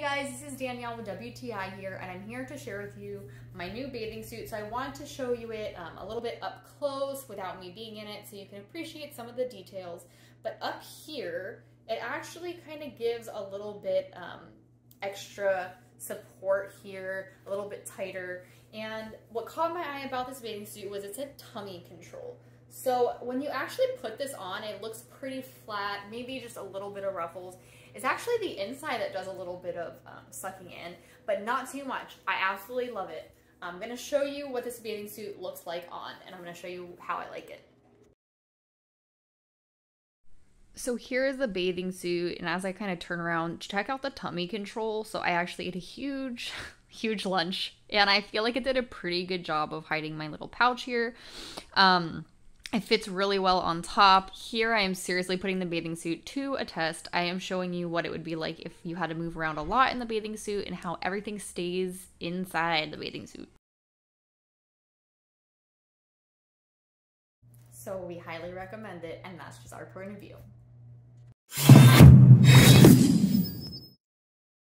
Hey guys, this is Danielle with WTI here, and I'm here to share with you my new bathing suit. So I wanted to show you it a little bit up close without me being in it so you can appreciate some of the details. But up here, it actually kind of gives a little bit extra support here, a little bit tighter. And what caught my eye about this bathing suit was it's a tummy control. So when you actually put this on, it looks pretty flat, maybe just a little bit of ruffles. It's actually the inside that does a little bit of sucking in, but not too much. I absolutely love it. I'm gonna show you what this bathing suit looks like on, and I'm gonna show you how I like it. So here is the bathing suit, and as I kind of turn around, check out the tummy control. So I actually ate a huge lunch, and I feel like it did a pretty good job of hiding my little pouch here. It fits really well on top. Here I am seriously putting the bathing suit to a test. I am showing you what it would be like if you had to move around a lot in the bathing suit and how everything stays inside the bathing suit. So we highly recommend it, and that's just our point of view.